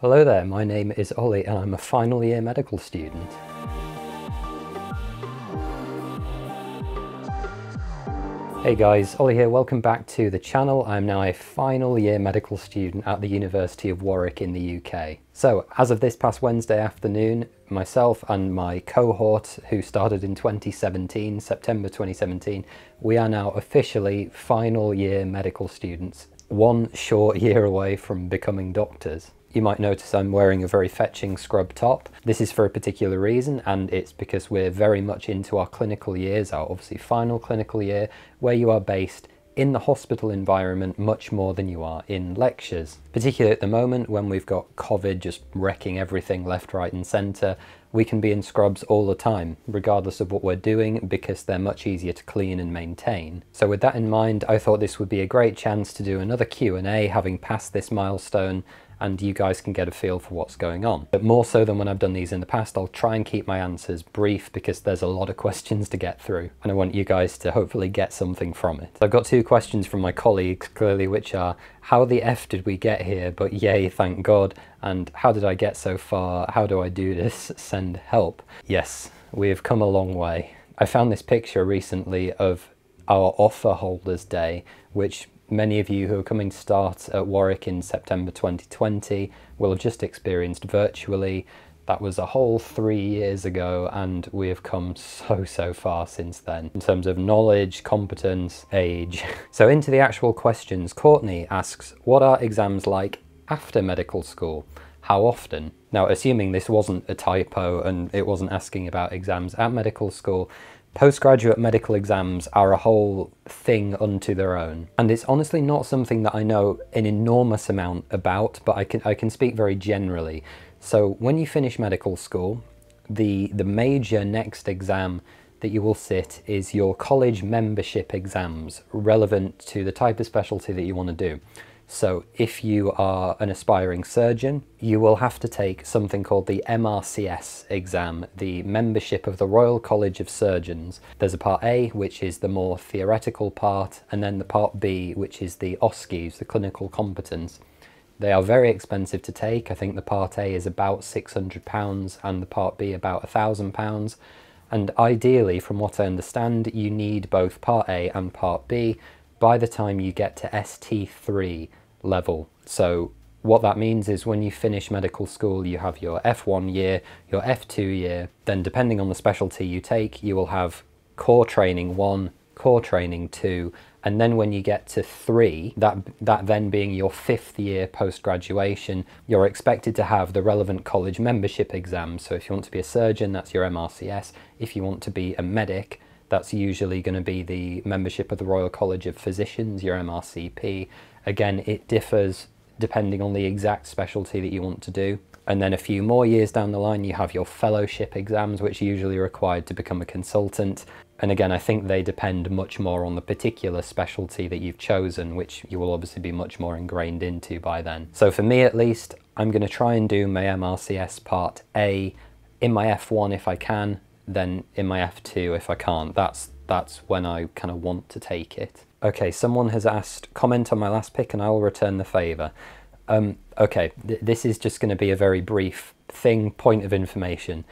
Hello there, my name is Ollie and I'm a final year medical student. Hey guys, Ollie here, welcome back to the channel. I'm now a final year medical student at the University of Warwick in the UK. So as of this past Wednesday afternoon, myself and my cohort who started in September 2017, we are now officially final year medical students, one short year away from becoming doctors. You might notice I'm wearing a very fetching scrub top. This is for a particular reason, and it's because we're very much into our clinical years, our obviously final clinical year, where you are based in the hospital environment much more than you are in lectures. Particularly at the moment when we've got COVID just wrecking everything left, right and centre, we can be in scrubs all the time, regardless of what we're doing, because they're much easier to clean and maintain. So with that in mind, I thought this would be a great chance to do another Q&A, having passed this milestone, and you guys can get a feel for what's going on. But more so than when I've done these in the past, I'll try and keep my answers brief because there's a lot of questions to get through, and I want you guys to hopefully get something from it. I've got two questions from my colleagues, clearly, which are, how the F did we get here, but yay, thank God, and how did I get so far, how do I do this, send help. Yes, we have come a long way. I found this picture recently of our offer holders day, which many of you who are coming to start at Warwick in September 2020 will have just experienced virtually. That was a whole 3 years ago, and we have come so far since then in terms of knowledge, competence, age. So into the actual questions, Courtney asks, what are exams like after medical school? How often? Now, assuming this wasn't a typo and it wasn't asking about exams at medical school, postgraduate medical exams are a whole thing unto their own, and it's honestly not something that I know an enormous amount about, but I can speak very generally. So when you finish medical school, the major next exam that you will sit is your college membership exams, relevant to the type of specialty that you want to do. So if you are an aspiring surgeon, you will have to take something called the MRCS exam, the membership of the Royal College of Surgeons. There's a part A, which is the more theoretical part, and then the part B, which is the OSCEs, the clinical competence. They are very expensive to take. I think the part A is about £600 and the part B about £1,000. And ideally, from what I understand, you need both part A and part B by the time you get to ST3 level. So what that means is when you finish medical school, you have your F1 year, your F2 year, then depending on the specialty you take, you will have core training 1, core training 2, and then when you get to 3, that then being your 5th year post-graduation, you're expected to have the relevant college membership exam. So if you want to be a surgeon, that's your MRCS. If you want to be a medic, that's usually going to be the membership of the Royal College of Physicians, your MRCP. Again, it differs depending on the exact specialty that you want to do. And then a few more years down the line, you have your fellowship exams, which are usually required to become a consultant. And again, I think they depend much more on the particular specialty that you've chosen, which you will obviously be much more ingrained into by then. So for me, at least, I'm going to try and do my MRCS part A in my F1 if I can, then in my F2 if I can't. That's when I kind of want to take it. Okay, someone has asked, comment on my last pick and I'll return the favour. Okay, this is just going to be a very brief thing, point of information.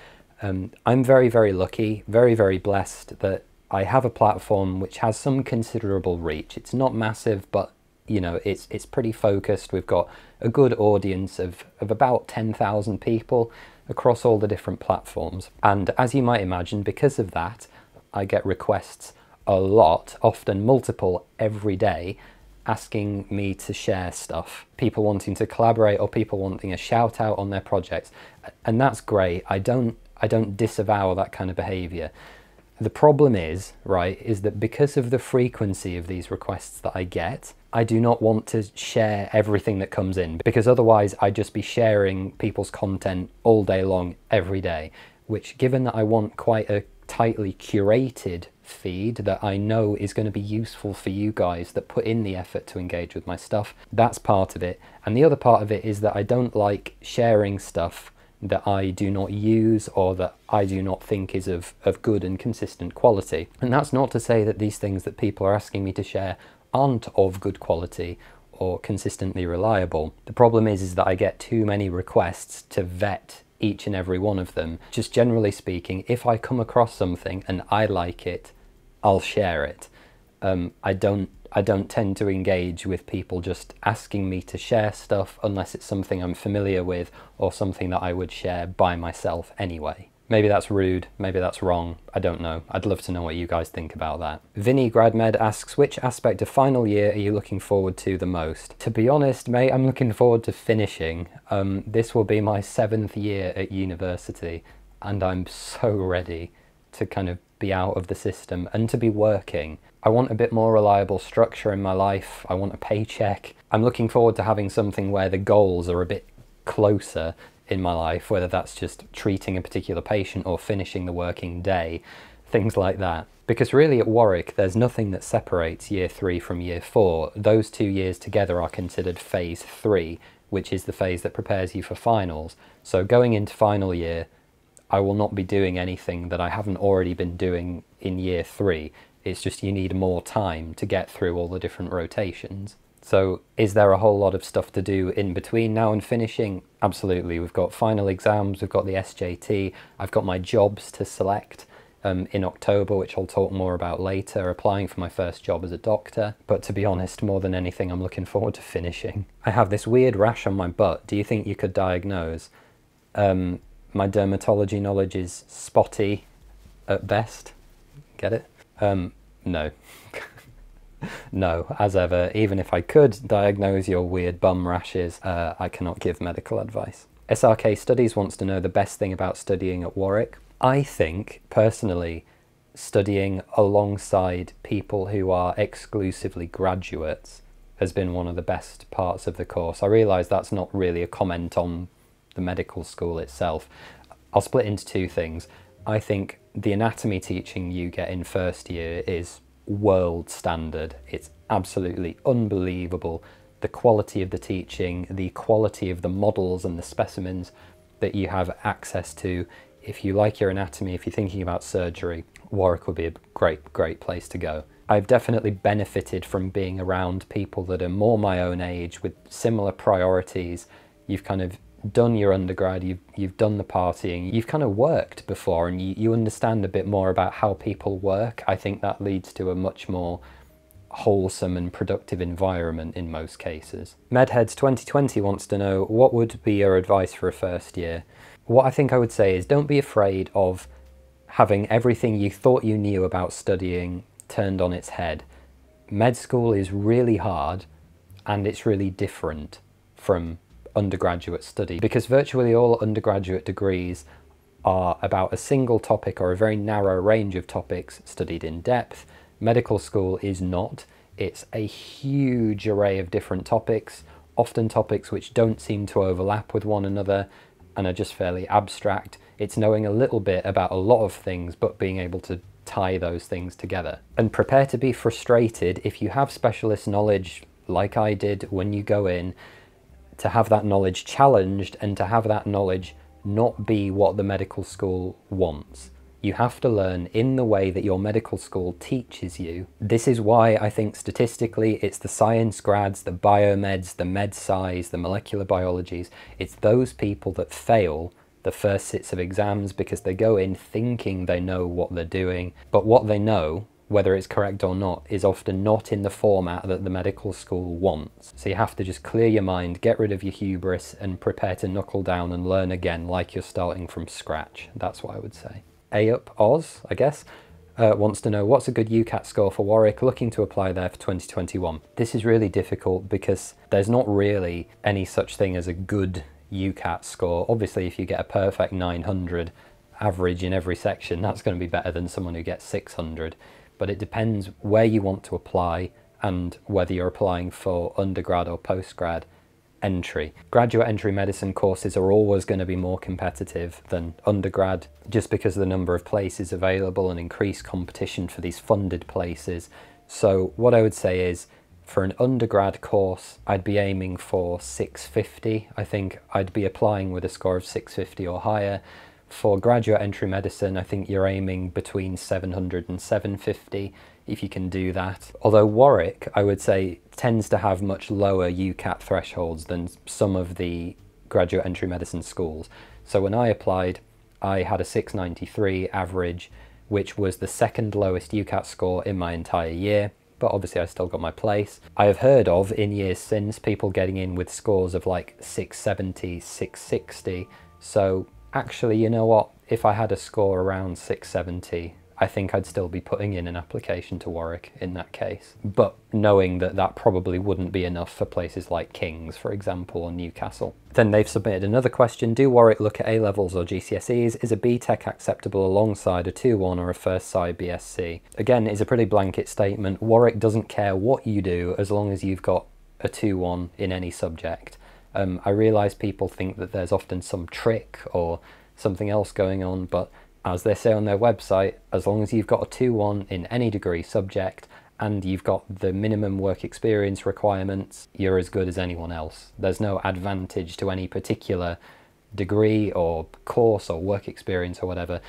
I'm very lucky, very blessed that I have a platform which has some considerable reach. It's not massive, but you know, it's pretty focused. We've got a good audience of about 10,000 people across all the different platforms. And as you might imagine, because of that, I get requests a lot, often multiple every day, asking me to share stuff, people wanting to collaborate or people wanting a shout out on their projects. And that's great. I don't disavow that kind of behavior. The problem is, right, is that because of the frequency of these requests that I get, I do not want to share everything that comes in, because otherwise I'd just be sharing people's content all day long, every day, which, given that I want quite a tightly curated feed that I know is going to be useful for you guys that put in the effort to engage with my stuff, that's part of it. And the other part of it is that I don't like sharing stuff that I do not use or that I do not think is of good and consistent quality. And that's not to say that these things that people are asking me to share aren't of good quality or consistently reliable. The problem is that I get too many requests to vet each and every one of them. Just generally speaking, if I come across something and I like it, I'll share it. I don't tend to engage with people just asking me to share stuff unless it's something I'm familiar with or something that I would share by myself anyway. Maybe that's rude, maybe that's wrong, I don't know. I'd love to know what you guys think about that. Vinnie Gradmed asks, which aspect of final year are you looking forward to the most? To be honest, mate, I'm looking forward to finishing. This will be my 7th year at university and I'm so ready to kind of be out of the system and to be working. I want a bit more reliable structure in my life. I want a paycheck. I'm looking forward to having something where the goals are a bit closer in my life, whether that's just treating a particular patient or finishing the working day, things like that. Because really at Warwick, there's nothing that separates year 3 from year 4. Those 2 years together are considered phase 3, which is the phase that prepares you for finals. So going into final year, I will not be doing anything that I haven't already been doing in year 3. It's just you need more time to get through all the different rotations. So is there a whole lot of stuff to do in between now and finishing? Absolutely. We've got final exams, we've got the SJT, I've got my jobs to select in October, which I'll talk more about later, applying for my first job as a doctor. But to be honest, more than anything, I'm looking forward to finishing. I have this weird rash on my butt. Do you think you could diagnose? My dermatology knowledge is spotty at best. Get it? No. No, as ever, even if I could diagnose your weird bum rashes, I cannot give medical advice. SRK Studies wants to know the best thing about studying at Warwick. I think, personally, studying alongside people who are exclusively graduates has been one of the best parts of the course. I realise that's not really a comment on the medical school itself. I'll split into two things. I think the anatomy teaching you get in first year is world standard. It's absolutely unbelievable. The quality of the teaching, the quality of the models and the specimens that you have access to. If you like your anatomy, if you're thinking about surgery, Warwick would be a great, great place to go. I've definitely benefited from being around people that are more my own age with similar priorities. You've kind of done your undergrad, you've done the partying, you've kind of worked before and you understand a bit more about how people work. I think that leads to a much more wholesome and productive environment in most cases. Medheads2020 wants to know, what would be your advice for a first year? What I think I would say is don't be afraid of having everything you thought you knew about studying turned on its head. Med school is really hard and it's really different from undergraduate study, because virtually all undergraduate degrees are about a single topic or a very narrow range of topics studied in depth. Medical school is not. It's a huge array of different topics, often topics which don't seem to overlap with one another and are just fairly abstract. It's knowing a little bit about a lot of things but being able to tie those things together. And prepare to be frustrated if you have specialist knowledge like I did when you go in, to have that knowledge challenged and to have that knowledge not be what the medical school wants. You have to learn in the way that your medical school teaches you. This is why I think statistically it's the science grads, the biomeds, the med sci's, the molecular biologies, it's those people that fail the first sits of exams because they go in thinking they know what they're doing, but what they know, whether it's correct or not, is often not in the format that the medical school wants. So you have to just clear your mind, get rid of your hubris and prepare to knuckle down and learn again like you're starting from scratch. That's what I would say. Aupoz, I guess, wants to know, what's a good UCAT score for Warwick? Looking to apply there for 2021. This is really difficult because there's not really any such thing as a good UCAT score. Obviously, if you get a perfect 900 average in every section, that's going to be better than someone who gets 600. But it depends where you want to apply and whether you're applying for undergrad or postgrad entry. Graduate entry medicine courses are always going to be more competitive than undergrad just because of the number of places available and increased competition for these funded places. So what I would say is for an undergrad course, I'd be aiming for 650. I think I'd be applying with a score of 650 or higher. For graduate entry medicine, I think you're aiming between 700 and 750. if you can do that. Although Warwick, I would say, tends to have much lower UCAT thresholds than some of the graduate entry medicine schools. So when I applied, I had a 693 average, which was the second lowest UCAT score in my entire year, but obviously I still got my place. I have heard of, in years since, people getting in with scores of like 670, 660, so actually, you know what, if I had a score around 670, I think I'd still be putting in an application to Warwick in that case. But knowing that that probably wouldn't be enough for places like King's, for example, or Newcastle. Then they've submitted another question. Do Warwick look at A-levels or GCSEs? Is a BTEC acceptable alongside a 2-1 or a first SCI BSc? Again, it's a pretty blanket statement. Warwick doesn't care what you do as long as you've got a 2-1 in any subject. I realise people think that there's often some trick or something else going on, but as they say on their website, as long as you've got a 2-1 in any degree subject and you've got the minimum work experience requirements, you're as good as anyone else. There's no advantage to any particular degree or course or work experience or whatever.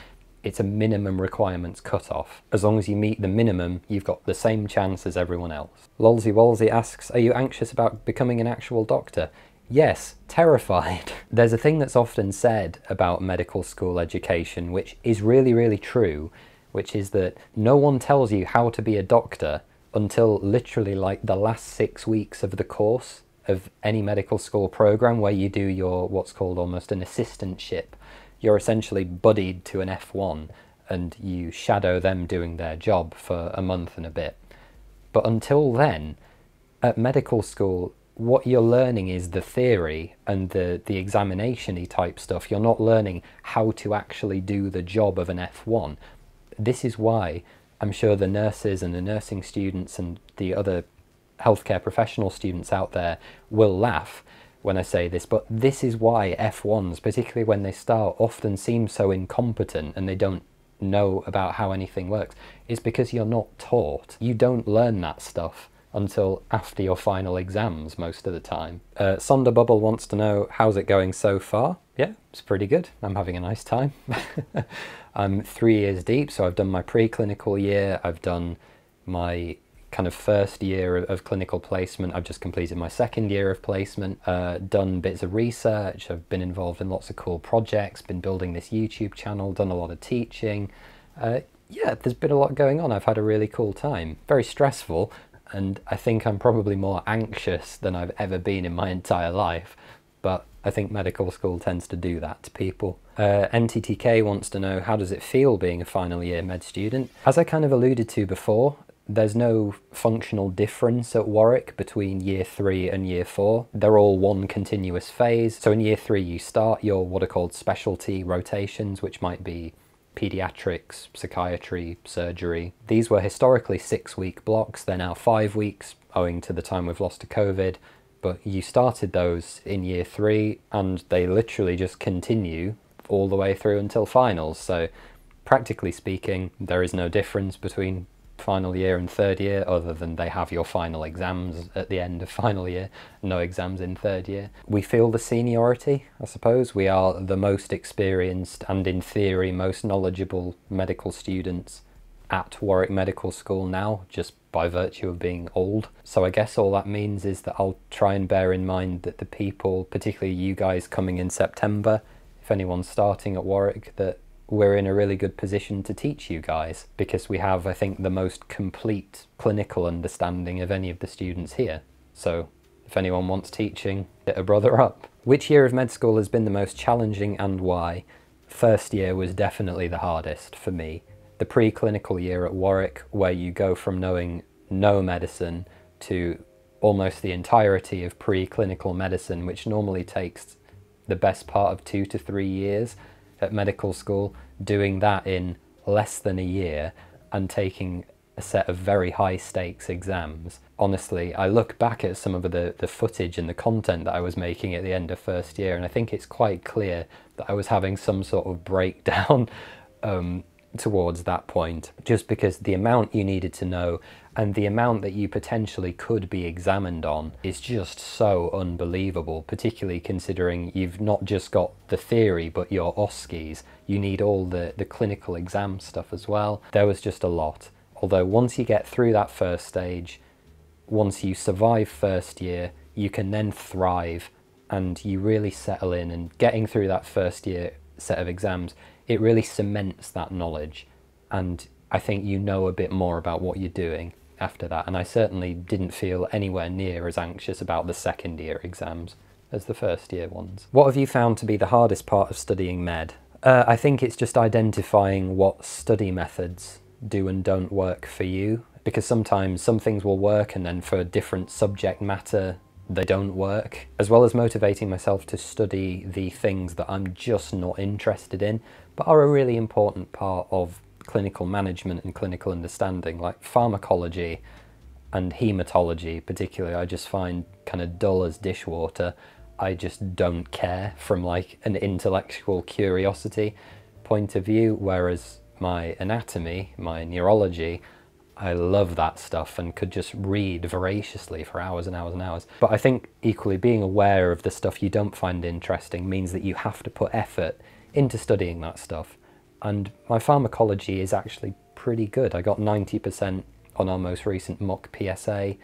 It's a minimum requirements cutoff. As long as you meet the minimum, you've got the same chance as everyone else. Lolzy Wolzy asks, are you anxious about becoming an actual doctor? Yes, terrified. There's a thing that's often said about medical school education, which is really, really true, which is that no one tells you how to be a doctor until literally like the last 6 weeks of the course of any medical school program, where you do your what's called almost an assistantship. You're essentially buddied to an F1 and you shadow them doing their job for a month and a bit. But until then, at medical school, what you're learning is the theory and the examination-y type stuff. You're not learning how to actually do the job of an F1. This is why I'm sure the nurses and the nursing students and the other healthcare professional students out there will laugh when I say this, but this is why F1s, particularly when they start, often seem so incompetent and they don't know about how anything works. It's because you're not taught. You don't learn that stuff until after your final exams most of the time. Sonderbubble wants to know, how's it going so far? Yeah, it's pretty good. I'm having a nice time. I'm 3 years deep, so I've done my preclinical year, I've done my kind of first year of clinical placement, I've just completed my second year of placement, done bits of research, I've been involved in lots of cool projects, been building this YouTube channel, done a lot of teaching. Yeah, there's been a lot going on. I've had a really cool time. Very stressful. And I think I'm probably more anxious than I've ever been in my entire life, but I think medical school tends to do that to people. NTTK wants to know, how does it feel being a final year med student? As I kind of alluded to before, there's no functional difference at Warwick between year 3 and year 4. They're all one continuous phase. So in year 3 you start your what are called specialty rotations, which might be pediatrics, psychiatry, surgery. These were historically 6-week blocks, they're now 5 weeks owing to the time we've lost to COVID, but you started those in year 3 and they literally just continue all the way through until finals. So practically speaking, there is no difference between final year and third year, other than they have your final exams at the end of final year, no exams in third year. We feel the seniority, I suppose. We are the most experienced and in theory most knowledgeable medical students at Warwick Medical School now, just by virtue of being old. So I guess all that means is that I'll try and bear in mind that the people, particularly you guys coming in September, if anyone's starting at Warwick, that we're in a really good position to teach you guys, because we have, I think, the most complete clinical understanding of any of the students here. So if anyone wants teaching, hit a brother up. Which year of med school has been the most challenging and why? First year was definitely the hardest for me. The preclinical year at Warwick, where you go from knowing no medicine to almost the entirety of preclinical medicine, which normally takes the best part of 2 to 3 years, at medical school, doing that in less than a year and taking a set of very high stakes exams. Honestly, I look back at some of the footage and the content that I was making at the end of first year, and I think it's quite clear that I was having some sort of breakdown towards that point, just because the amount you needed to know and the amount that you potentially could be examined on is just so unbelievable, particularly considering you've not just got the theory but your OSCEs, you need all the clinical exam stuff as well. There was just a lot. Although once you get through that first stage, once you survive first year, you can then thrive and you really settle in, and getting through that first year set of exams, it really cements that knowledge. And I think you know a bit more about what you're doing after that. And I certainly didn't feel anywhere near as anxious about the second year exams as the first year ones. What have you found to be the hardest part of studying med? I think it's just identifying what study methods do and don't work for you, because sometimes some things will work and then for a different subject matter they don't work, as well as motivating myself to study the things that I'm just not interested in but are a really important part of clinical management and clinical understanding, like pharmacology and haematology particularly. I just find kind of dull as dishwater. I just don't care from like an intellectual curiosity point of view, whereas my anatomy, my neurology, I love that stuff and could just read voraciously for hours and hours and hours. But I think equally being aware of the stuff you don't find interesting means that you have to put effort into studying that stuff. And my pharmacology is actually pretty good. I got 90% on our most recent mock PSA,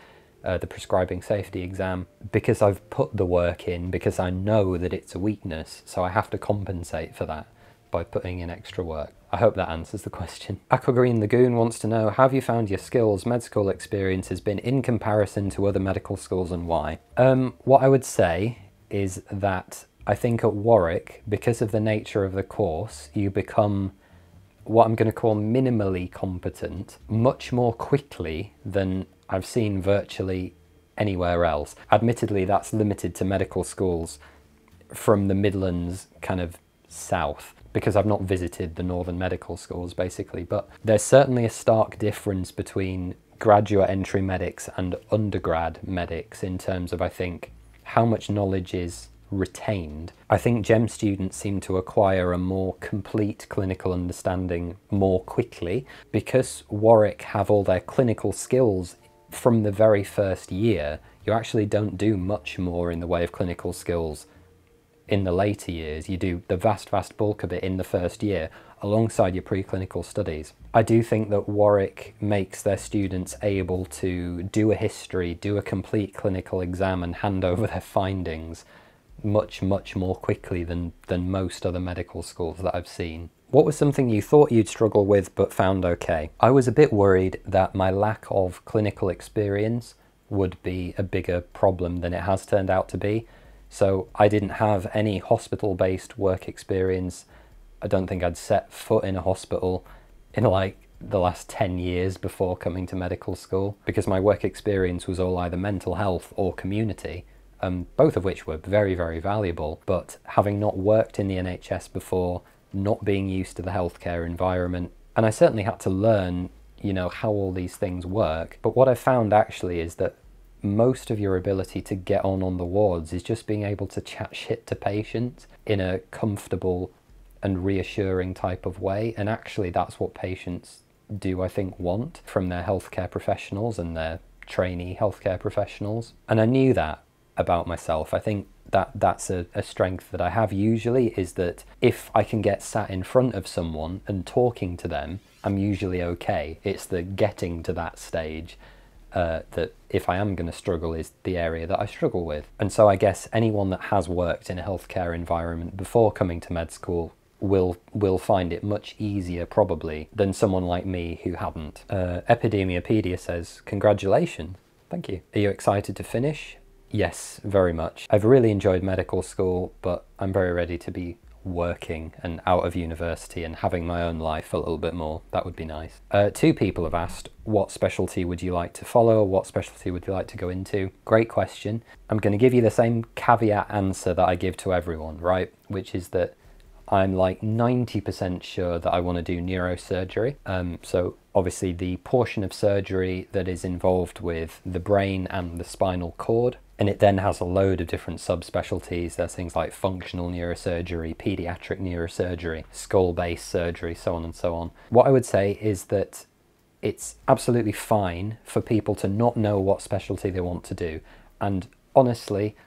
the prescribing safety exam, because I've put the work in, because I know that it's a weakness, so I have to compensate for that by putting in extra work. I hope that answers the question. Aquagreen Lagoon wants to know, have you found your skills, med school experience has been in comparison to other medical schools and why? What I would say is that I think at Warwick, because of the nature of the course, you become what I'm going to call minimally competent much more quickly than I've seen virtually anywhere else. Admittedly, that's limited to medical schools from the Midlands kind of south, because I've not visited the northern medical schools basically, but there's certainly a stark difference between graduate entry medics and undergrad medics in terms of, I think, how much knowledge is retained. I think GEM students seem to acquire a more complete clinical understanding more quickly, because Warwick have all their clinical skills from the very first year. You actually don't do much more in the way of clinical skills in the later years. You do the vast bulk of it in the first year alongside your preclinical studies. I do think that Warwick makes their students able to do a history, do a complete clinical exam and hand over their findings much more quickly than most other medical schools that I've seen. What was something you thought you'd struggle with but found okay? I was a bit worried that my lack of clinical experience would be a bigger problem than it has turned out to be. So I didn't have any hospital-based work experience. I don't think I'd set foot in a hospital in like the last 10 years before coming to medical school, because my work experience was all either mental health or community, both of which were very valuable. But having not worked in the NHS before, not being used to the healthcare environment, and I certainly had to learn, you know, how all these things work. But what I found actually is that most of your ability to get on the wards is just being able to chat shit to patients in a comfortable and reassuring type of way. And actually that's what patients do, I think, want from their healthcare professionals and their trainee healthcare professionals. And I knew that about myself. I think that that's a strength that I have usually, is that if I can get sat in front of someone and talking to them, I'm usually okay. It's the getting to that stage that if I am going to struggle is the area that I struggle with. And so I guess anyone that has worked in a healthcare environment before coming to med school will find it much easier probably than someone like me who hadn't. Epidemiopedia says, congratulations. Thank you. Are you excited to finish? Yes, very much. I've really enjoyed medical school, but I'm very ready to be working and out of university and having my own life a little bit more. That would be nice. Two people have asked, what specialty would you like to follow, or what specialty would you like to go into? Great question. I'm going to give you the same caveat answer that I give to everyone, right? Which is that I'm like 90% sure that I want to do neurosurgery. So obviously the portion of surgery that is involved with the brain and the spinal cord. And it then has a load of different subspecialties. There's things like functional neurosurgery, pediatric neurosurgery, skull-based surgery, so on and so on. What I would say is that it's absolutely fine for people to not know what specialty they want to do. And honestly,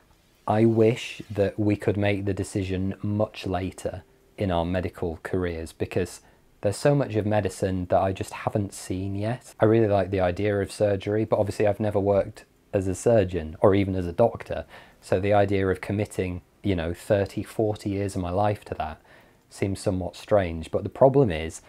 I wish that we could make the decision much later in our medical careers, because There's so much of medicine that I just haven't seen yet. I really like the idea of surgery, but obviously I've never worked as a surgeon or even as a doctor. So the idea of committing, you know, 30, 40 years of my life to that seems somewhat strange. But the problem is,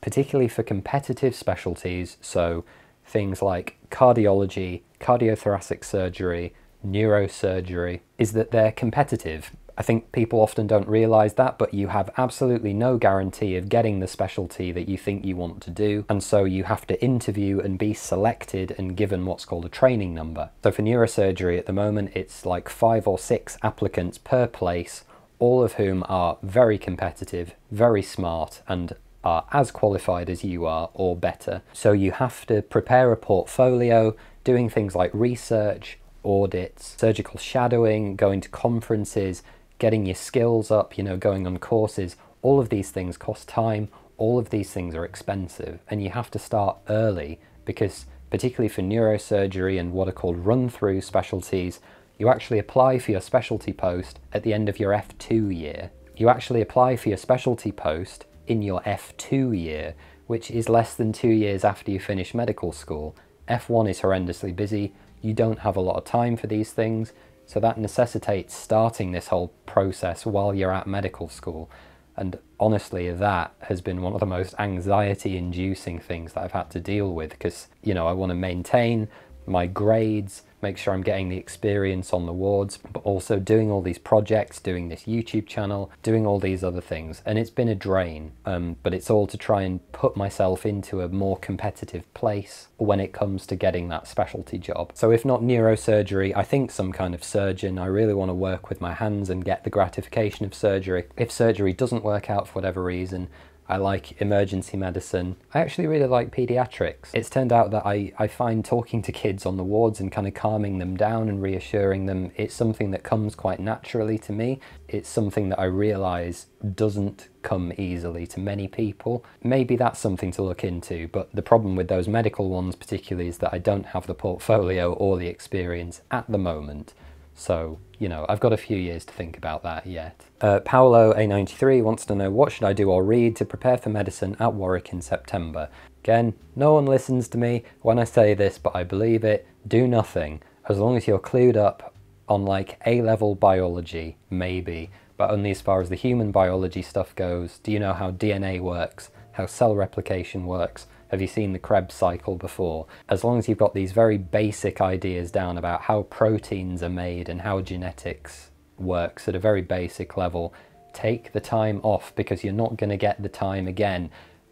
particularly for competitive specialties, so things like cardiology, cardiothoracic surgery, neurosurgery, is that they're competitive. I think people often don't realize that, but you have absolutely no guarantee of getting the specialty that you think you want to do, and so you have to interview and be selected and given what's called a training number. So for neurosurgery at the moment, it's like 5 or 6 applicants per place, all of whom are very competitive, very smart, and are as qualified as you are or better. So you have to prepare a portfolio, doing things like research, audits, surgical shadowing, going to conferences, getting your skills up, you know, going on courses. All of these things cost time, all of these things are expensive, and you have to start early because particularly for neurosurgery and what are called run-through specialties, you actually apply for your specialty post at the end of your F2 year. You actually apply for your specialty post in your F2 year, which is less than 2 years after you finish medical school. F1 is horrendously busy, you don't have a lot of time for these things, so that necessitates starting this whole process while you're at medical school. And honestly, that has been one of the most anxiety-inducing things that I've had to deal with because, you know, I want to maintain my grades, make sure I'm getting the experience on the wards, but also doing all these projects, doing this YouTube channel, doing all these other things. And it's been a drain, but it's all to try and put myself into a more competitive place when it comes to getting that specialty job. So if not neurosurgery, I think some kind of surgeon. I really want to work with my hands and get the gratification of surgery. If surgery doesn't work out for whatever reason, I like emergency medicine. I actually really like pediatrics. It's turned out that I find talking to kids on the wards and kind of calming them down and reassuring them, it's something that comes quite naturally to me. It's something that I realize doesn't come easily to many people. Maybe that's something to look into, but the problem with those medical ones particularly is that I don't have the portfolio or the experience at the moment. So, you know, I've got a few years to think about that yet. Paolo A93 wants to know, what should I do or read to prepare for medicine at Warwick in September? Again, no one listens to me when I say this, but I believe it. Do nothing. As long as you're clued up on like A-level biology, maybe, but only as far as the human biology stuff goes. Do you know how DNA works? How cell replication works? Have you seen the Krebs cycle before? As long as you've got these very basic ideas down about how proteins are made and how genetics works at a very basic level, take the time off because you're not going to get the time again.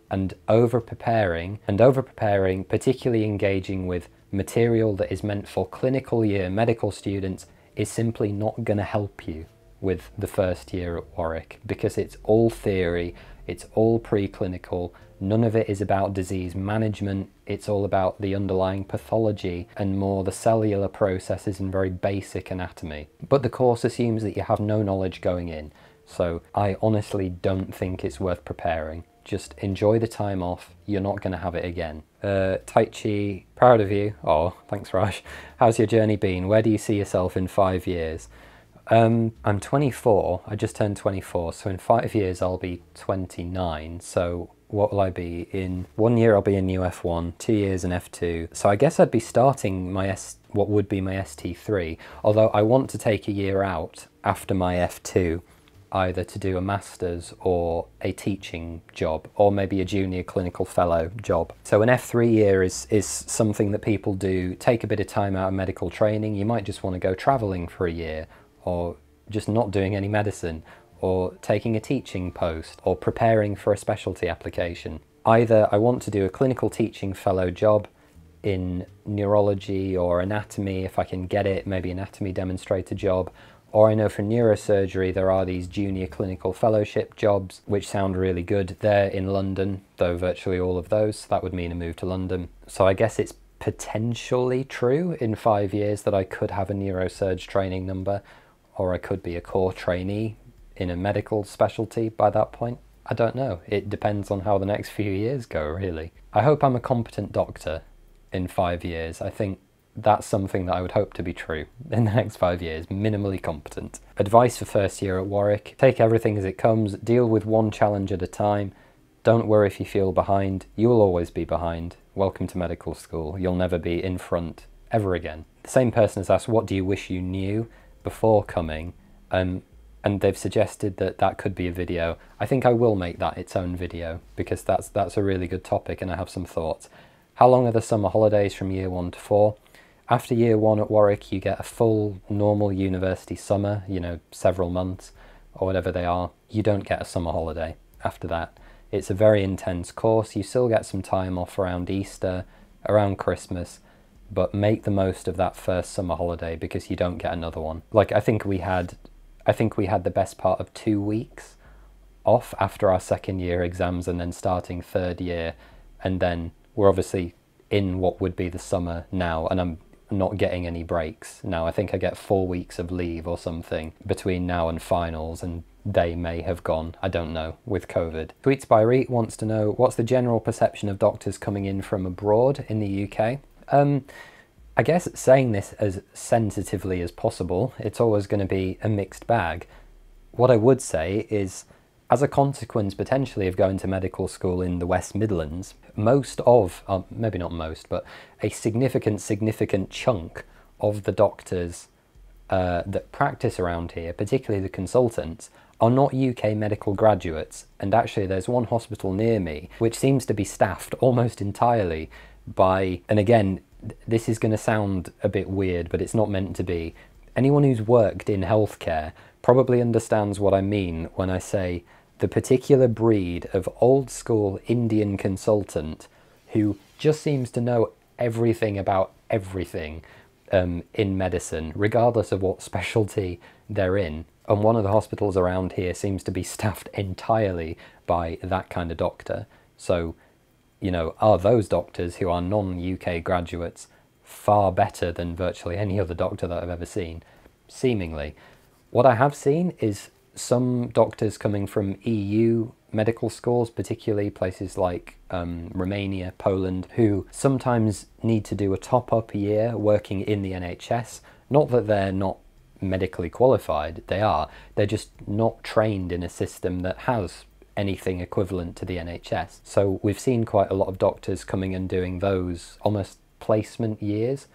And over-preparing, particularly engaging with material that is meant for clinical year medical students, is simply not going to help you with the first year at Warwick because it's all theory, it's all preclinical. None of it is about disease management, it's all about the underlying pathology and more the cellular processes and very basic anatomy. But the course assumes that you have no knowledge going in, so I honestly don't think it's worth preparing. Just enjoy the time off, you're not going to have it again. Tai Chi, proud of you. Oh, thanks Raj. How's your journey been? Where do you see yourself in 5 years? I'm 24, I just turned 24, so in 5 years I'll be 29, so what will I be in? 1 year I'll be in new F1, 2 years in F2, so I guess I'd be starting my what would be my ST3, although I want to take a year out after my F2, either to do a master's or a teaching job, or maybe a junior clinical fellow job. So an F3 year is something that people do, take a bit of time out of medical training. You might just want to go traveling for a year, or just not doing any medicine, or taking a teaching post, or preparing for a specialty application. Either I want to do a clinical teaching fellow job in neurology or anatomy, if I can get it, maybe anatomy demonstrator job, or I know for neurosurgery there are these junior clinical fellowship jobs, which sound really good. They're in London, though virtually all of those, so that would mean a move to London. So I guess it's potentially true in 5 years that I could have a neurosurge training number, or I could be a core trainee in a medical specialty by that point. I don't know. It depends on how the next few years go, really. I hope I'm a competent doctor in 5 years. I think that's something that I would hope to be true in the next 5 years, minimally competent. Advice for first year at Warwick: take everything as it comes, deal with one challenge at a time, Don't worry if you feel behind, you will always be behind. Welcome to medical school, you'll never be in front ever again. The same person has asked, what do you wish you knew before coming? And they've suggested that that could be a video. I think I will make that its own video because that's a really good topic and I have some thoughts. How long are the summer holidays from year 1 to 4? After year 1 at Warwick, you get a full normal university summer, you know, several months or whatever they are. You don't get a summer holiday after that. It's a very intense course. You still get some time off around Easter, around Christmas, but make the most of that first summer holiday because you don't get another one. Like I think we had the best part of 2 weeks off after our second year exams and then starting third year, and then we're obviously in what would be the summer now, and I'm not getting any breaks now. I think I get 4 weeks of leave or something between now and finals, and they may have gone, I don't know, with COVID. Tweets by Reet wants to know, what's the general perception of doctors coming in from abroad in the UK? I guess saying this as sensitively as possible, it's always going to be a mixed bag. What I would say is, as a consequence potentially of going to medical school in the West Midlands, most of, maybe not most, but a significant chunk of the doctors that practice around here, particularly the consultants, are not UK medical graduates. And actually there's one hospital near me which seems to be staffed almost entirely by, and again, this is going to sound a bit weird, but it's not meant to be. Anyone who's worked in healthcare probably understands what I mean when I say the particular breed of old school Indian consultant who just seems to know everything about everything in medicine, regardless of what specialty they're in. And one of the hospitals around here seems to be staffed entirely by that kind of doctor. So, you know, are those doctors who are non-UK graduates far better than virtually any other doctor that I've ever seen? Seemingly. What I have seen is some doctors coming from EU medical schools, particularly places like Romania, Poland, who sometimes need to do a top-up year working in the NHS. Not that they're not medically qualified, they are. They're just not trained in a system that has anything equivalent to the NHS. So we've seen quite a lot of doctors coming and doing those almost placement years,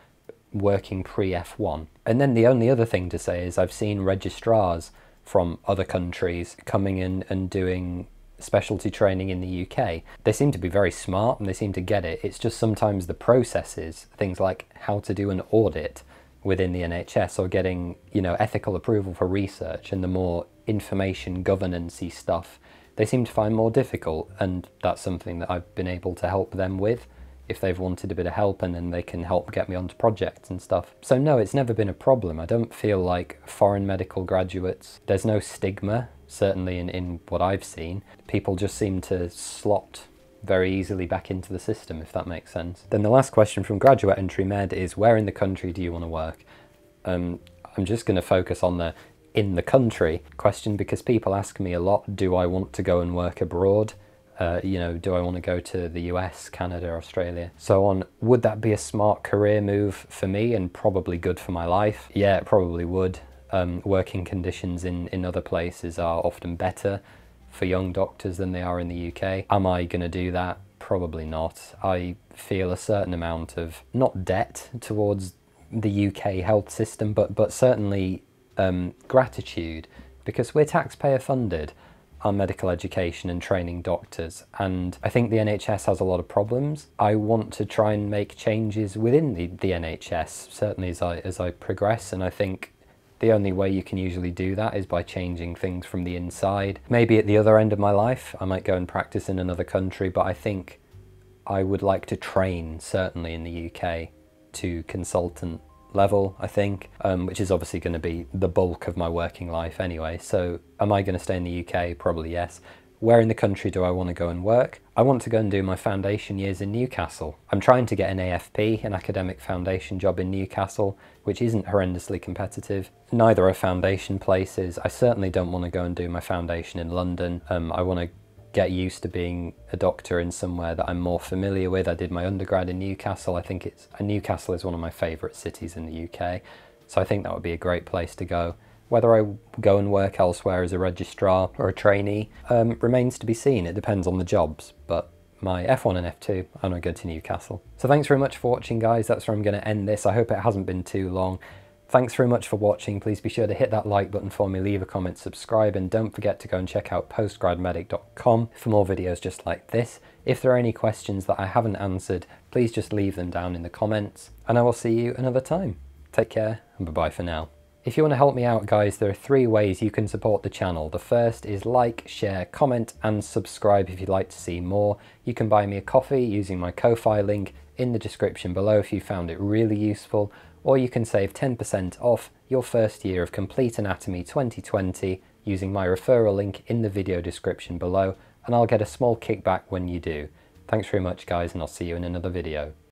working pre-F1. And then the only other thing to say is I've seen registrars from other countries coming in and doing specialty training in the UK. They seem to be very smart and they seem to get it. It's just sometimes the processes, things like how to do an audit within the NHS or getting, you know, ethical approval for research and the more information governance-y stuff, they seem to find more difficult, and that's something that I've been able to help them with if they've wanted a bit of help, and then they can help get me onto projects and stuff. So no, it's never been a problem. I don't feel like foreign medical graduates, there's no stigma, certainly in what I've seen. People just seem to slot very easily back into the system, if that makes sense. Then the last question from Graduate Entry Med is, where in the country do you want to work? I'm just going to focus on the in the country question because people ask me a lot, do I want to go and work abroad? You know, do I want to go to the US, Canada, Australia, so on? Would that be a smart career move for me and probably good for my life? Yeah, it probably would. Working conditions in other places are often better for young doctors than they are in the UK. Am I going to do that? Probably not. I feel a certain amount of, not debt towards the UK health system, but certainly gratitude, because we're taxpayer funded, our medical education and training doctors, and I think the NHS has a lot of problems. I want to try and make changes within the NHS, certainly as I progress, and I think the only way you can usually do that is by changing things from the inside. Maybe at the other end of my life I might go and practice in another country, but I think I would like to train, certainly in the UK, to consultant level, I think, which is obviously going to be the bulk of my working life anyway. So am I going to stay in the UK? Probably yes. Where in the country do I want to go and work? I want to go and do my foundation years in Newcastle. I'm trying to get an AFP, an academic foundation job in Newcastle, which isn't horrendously competitive. Neither are foundation places. I certainly don't want to go and do my foundation in London. I want to get used to being a doctor in somewhere that I'm more familiar with. I did my undergrad in Newcastle. I think Newcastle is one of my favourite cities in the UK, so I think that would be a great place to go. Whether I go and work elsewhere as a registrar or a trainee remains to be seen. It depends on the jobs, but my F1 and F2, I'm going to go to Newcastle. So thanks very much for watching, guys. That's where I'm going to end this. I hope it hasn't been too long. Thanks very much for watching. Please be sure to hit that like button for me, leave a comment, subscribe, and don't forget to go and check out postgradmedic.com for more videos just like this. If there are any questions that I haven't answered, please just leave them down in the comments, and I will see you another time. Take care, and bye-bye for now. If you want to help me out, guys, there are three ways you can support the channel. The first is like, share, comment, and subscribe if you'd like to see more. You can buy me a coffee using my Ko-Fi link in the description below if you found it really useful, or you can save 10% off your first year of Complete Anatomy 2020 using my referral link in the video description below, and I'll get a small kickback when you do. Thanks very much, guys, and I'll see you in another video.